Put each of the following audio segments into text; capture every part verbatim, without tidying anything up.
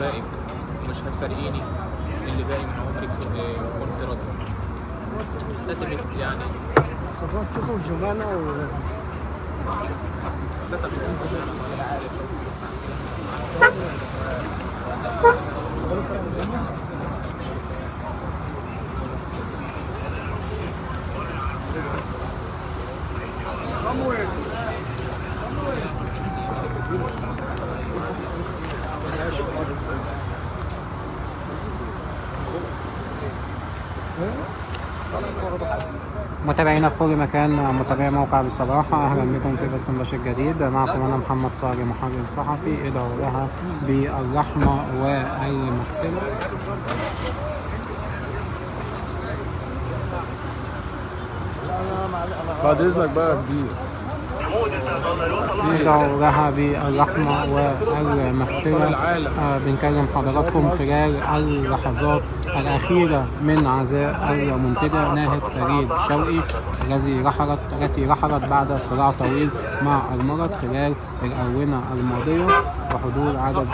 وراقب ومش هتفارقيني اللي باقي من عمرك وكنت راضي. كتبت يعني صفات تخرج معانا و كتبت متابعينا في كل مكان، متابعي موقع بصراحة، أهلا بكم في بث مباشر جديد. معكم أنا محمد صاغي، محرر صحفي. ادعوا لها بالرحمة وأي مشكلة. بعد إذنك بقى كبير. ادعوا لها بالرحمة وأي مشكلة. بنكلم حضراتكم خلال اللحظات الأخيرة من عزاء المنتجة ناهد فريد شوقي الذي رحلت التي رحلت بعد صراع طويل مع المرض خلال الآونة الماضية وحضور عدد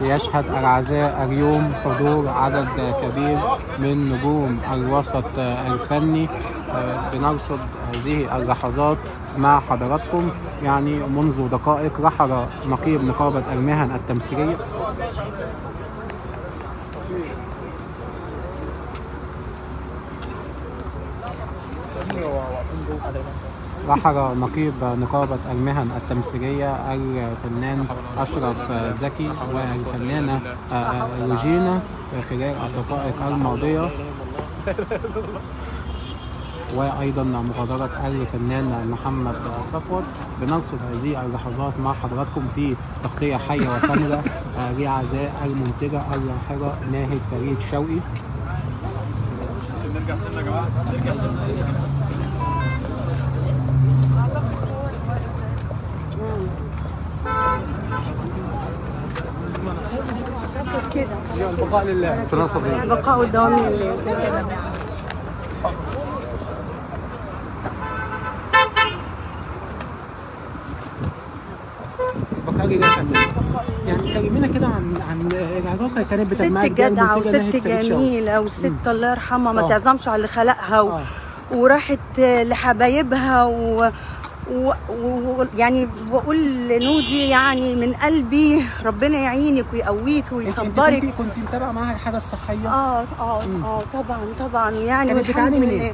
يشهد العزاء اليوم حضور عدد كبير من نجوم الوسط الفني. بنرصد هذه اللحظات مع حضراتكم، يعني منذ دقائق رحل نقيب نقابة المهن التمثيلية رحل نقيب نقابة المهن التمثيلية الفنان اشرف زكي والفنانة روجينة خلال الدقائق الماضية، وايضا مغادرة الفنان محمد صفوت. بنرصد هذه اللحظات مع حضراتكم في تغطية حية وكاملة لعزاء المنتجة الراحلة ناهد فريد شوقي. نرجع سنة يا جماعة، نرجع سنة. البقاء لله في نصر الله، البقاء والدوام لله. البقاء لله يعني كلمينا كده عن عن العلاقه اللي كانت بتجمعك ست جدعه وست جميله وست الله يرحمها ما تعزمش على اللي خلقها و... وراحت لحبايبها و... ويعني بقول لنودي يعني من قلبي ربنا يعينك ويقويك ويصبرك. انت كنت متابعه معاها الحاجه الصحيه؟ اه اه اه طبعا طبعا يعني. كانت بتعاني من ايه؟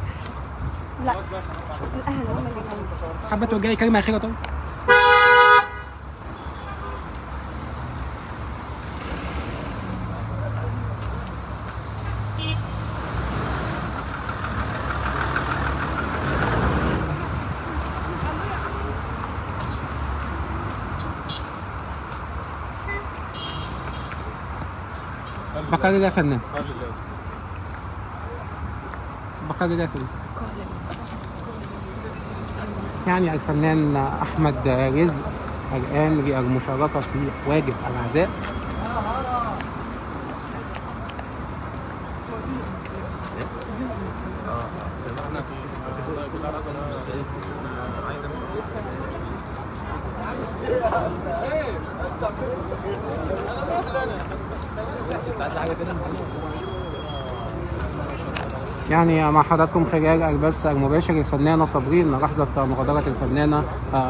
لا الاهل هم اللي كانوا. حابه توجهي كلمه اخيره؟ طب بقى لله يا فنان، بقى لله يا فنان. يعني الفنان احمد رزق الان للمشاركه في واجب العزاء. يعني مع حضراتكم خلال البث المباشر الفنانه صابرين، لحظه مغادره الفنانه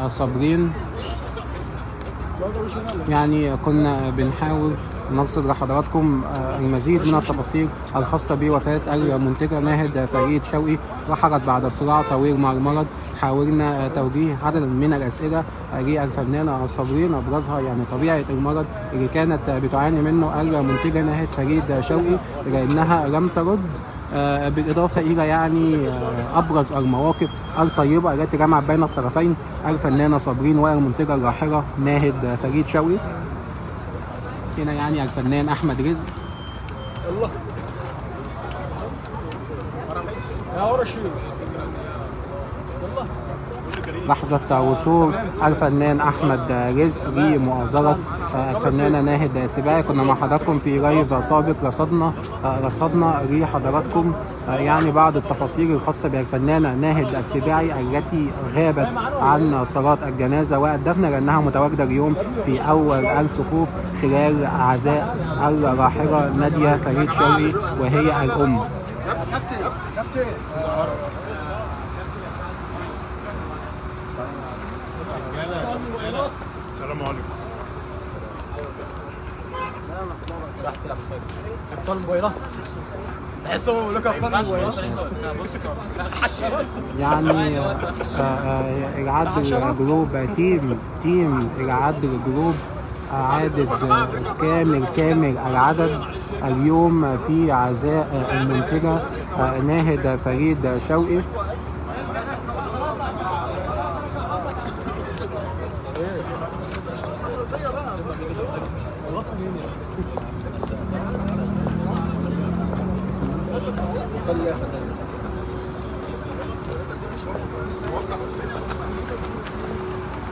صابرين. يعني كنا بنحاول نرصد لحضراتكم المزيد من التفاصيل الخاصه بوفاه المنتجه ناهد فريد شوقي. رحلت بعد صراع طويل مع المرض. حاولنا توجيه عدد من الاسئله للفنانه صابرين، ابرزها يعني طبيعه المرض اللي كانت بتعاني منه المنتجه ناهد فريد شوقي، لانها لم ترد. بالاضافه الى يعني ابرز المواقف الطيبه التي جمعت بين الطرفين الفنانه صابرين والمنتجه الراحله ناهد فريد شوقي. هنا يعني الفنان احمد رزق الله يا ورشيد والله لحظة وصول الفنان أحمد رزق لمؤازرة الفنانة ناهد السباعي. كنا مع حضراتكم في لايف سابق رصدنا رصدنا لحضراتكم يعني بعض التفاصيل الخاصة بالفنانة ناهد السباعي التي غابت عن صلاة الجنازة والدفن لأنها متواجدة اليوم في أول الصفوف خلال عزاء الراحلة ناهد فريد شوقي وهي الأم. السلام عليكم. تحت يا ابو صابرين. ابطال موبايلات. بحسهم بيقولوا لك ابطال موبايلات. بص كده. يعني العدل جروب تيم تيم العدل جروب عدد كامل كامل العدد اليوم في عزاء المنتجة ناهد فريد شوقي.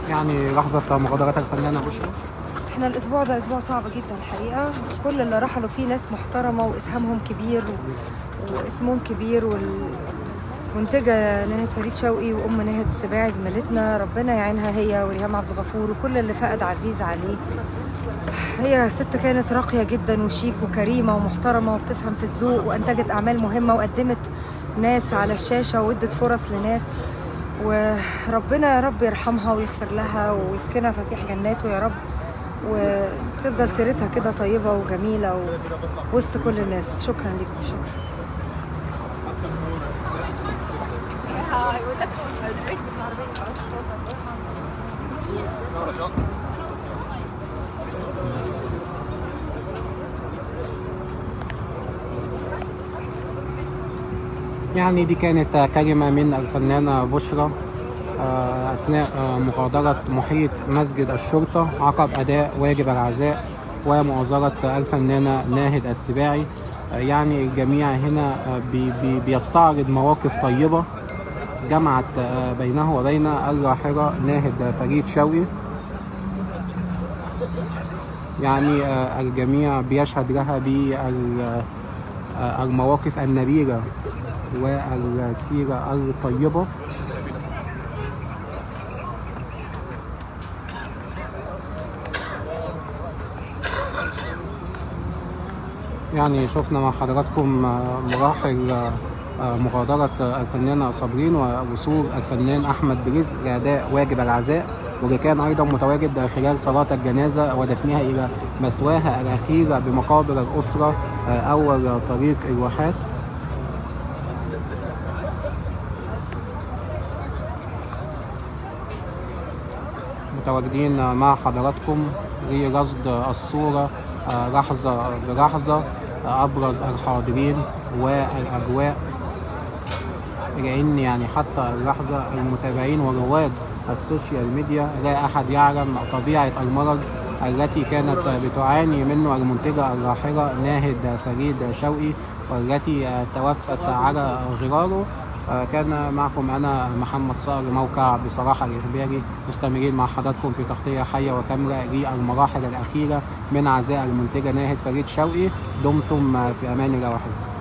يعني لحظة مغادرة الفنانة بشرى. احنا الاسبوع ده اسبوع صعب جدا الحقيقه، كل اللي رحلوا فيه ناس محترمه واسهامهم كبير و... واسمهم كبير والمنتجه ناهد فريد شوقي وام ناهد السباعي زميلتنا ربنا يعينها هي وريهام عبد الغفور وكل اللي فقد عزيز عليه. هي ست كانت راقيه جدا وشيك وكريمه ومحترمه وبتفهم في الذوق وانتجت اعمال مهمه وقدمت ناس على الشاشه وادت فرص لناس، وربنا يا رب يرحمها ويغفر لها ويسكنها فسيح جناته يا رب وتفضل سيرتها كده طيبه وجميله و... وسط كل الناس. شكرا لكم. شكرا. يعني دي كانت كلمه من الفنانه بشرى أثناء مغادرة محيط مسجد الشرطة عقب أداء واجب العزاء ومؤازرة الفنانة ناهد السباعي. يعني الجميع هنا بي بي بيستعرض مواقف طيبة جمعت بينه وبين الراحلة ناهد فريد شوقي. يعني الجميع بيشهد لها بالمواقف النبيلة والسيرة الطيبة. يعني شفنا مع حضراتكم مراحل مغادرة الفنانة صابرين ووصول الفنان أحمد رزق لأداء واجب العزاء واللي كان أيضا متواجد خلال صلاة الجنازة ودفنها إلى مثواها الأخيرة بمقابر الأسرة أول طريق الواحات. متواجدين مع حضراتكم لرصد الصورة لحظة بلحظة أبرز الحاضرين والأجواء، لأن يعني حتى اللحظة المتابعين ورواد السوشيال ميديا لا أحد يعلم طبيعة المرض التي كانت بتعاني منه المنتجة الراحلة ناهد فريد شوقي والتي توفت على غراره. كان معكم أنا محمد صقر موقع بصراحة الإخباري، مستمرين مع حضراتكم في تغطية حية وكاملة للمراحل الأخيرة من عزاء المنتجة ناهد فريد شوقي. دمتم في أمان الله.